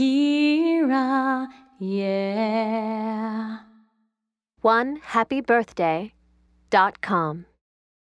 Kira, yeah. 1happybirthday.com